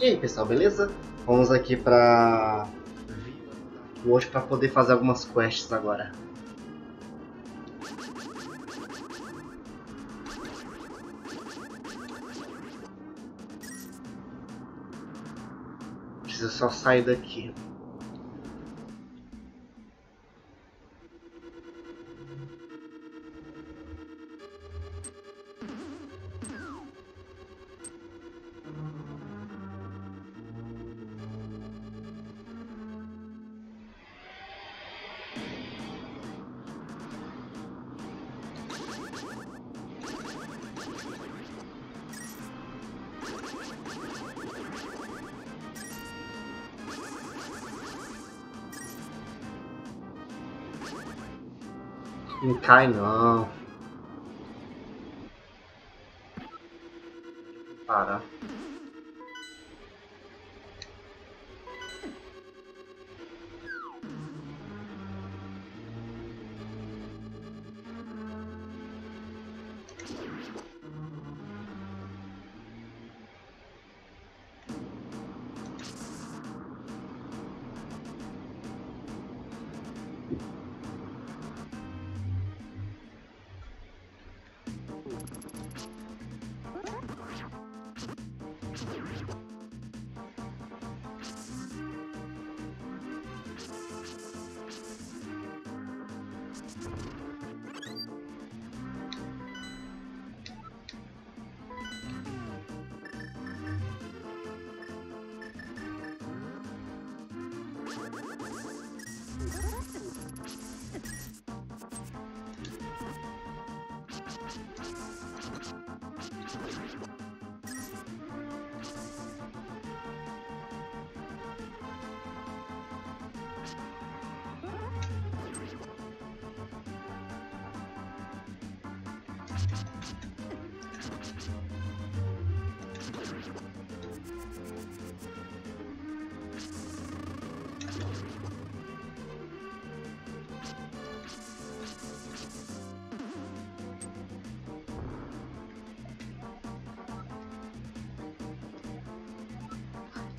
E aí pessoal, beleza? Vamos aqui pra hoje pra poder fazer algumas quests agora. Preciso só sair daqui. Não cai não. Para.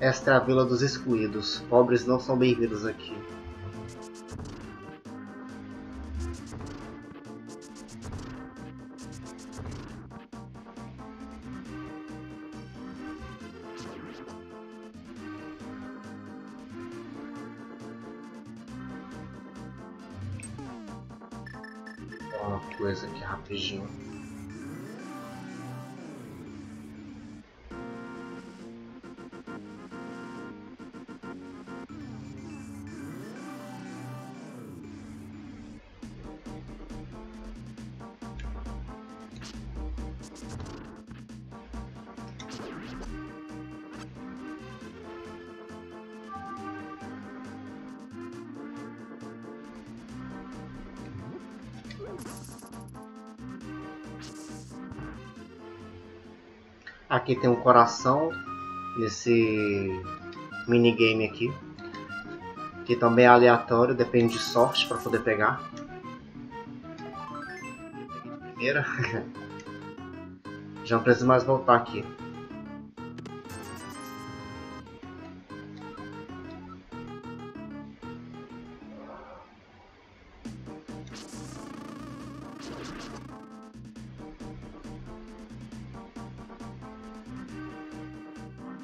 Esta é a Vila dos Excluídos. Pobres não são bem-vindos aqui. Vou dar uma coisa aqui rapidinho. Aqui tem um coração nesse minigame aqui, que também é aleatório, depende de sorte para poder pegar. Peguei de primeira. Já não preciso mais voltar aqui.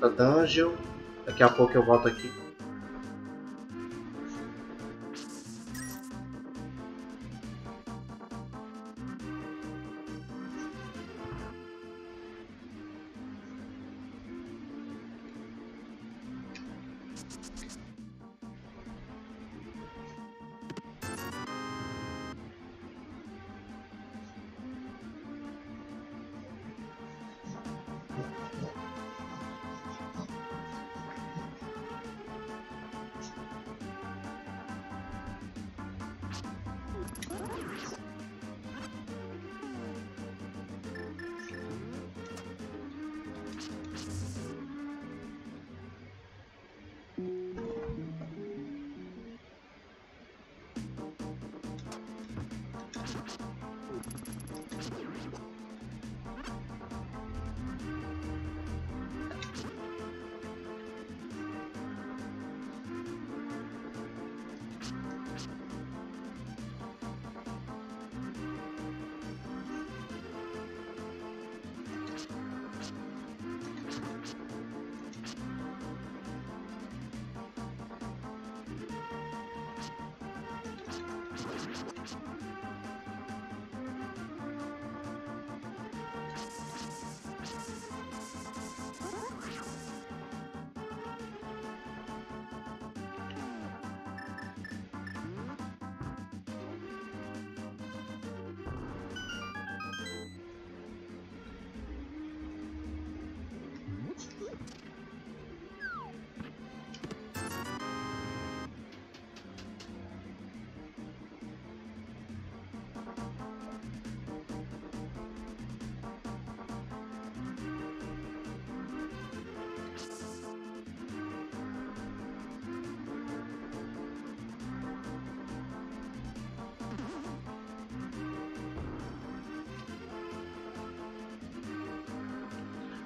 Da dungeon, daqui a pouco eu volto aqui.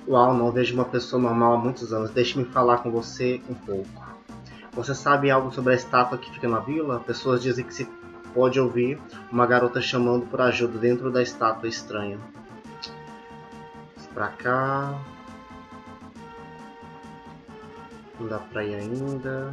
Uau, não vejo uma pessoa normal há muitos anos. Deixe-me falar com você um pouco. Você sabe algo sobre a estátua que fica na vila? Pessoas dizem que se pode ouvir uma garota chamando por ajuda dentro da estátua estranha. Pra cá. Não dá pra ir ainda.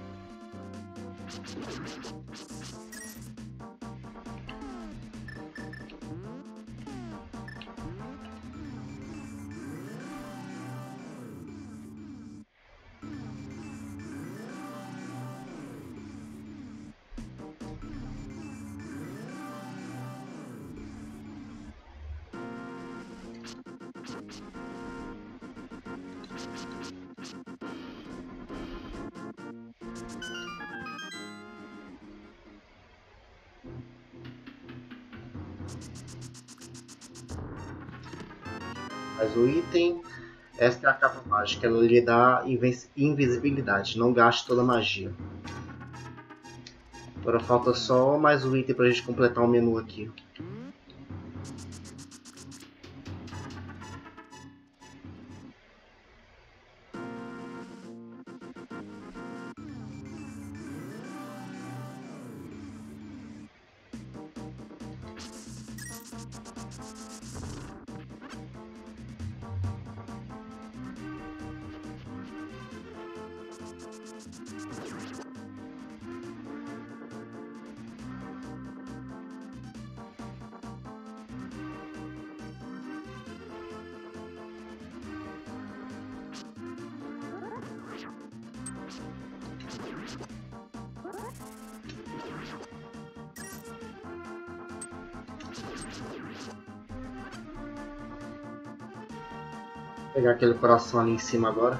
Mas o item, esta é a capa mágica, ela lhe dá invisibilidade, não gaste toda a magia. Agora falta só mais um item pra gente completar o menu aqui. Vou pegar aquele coração ali em cima agora.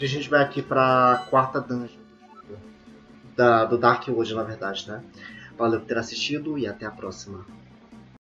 A gente vai aqui para a quarta dungeon do Darkwood, na verdade, né? Valeu por ter assistido e até a próxima.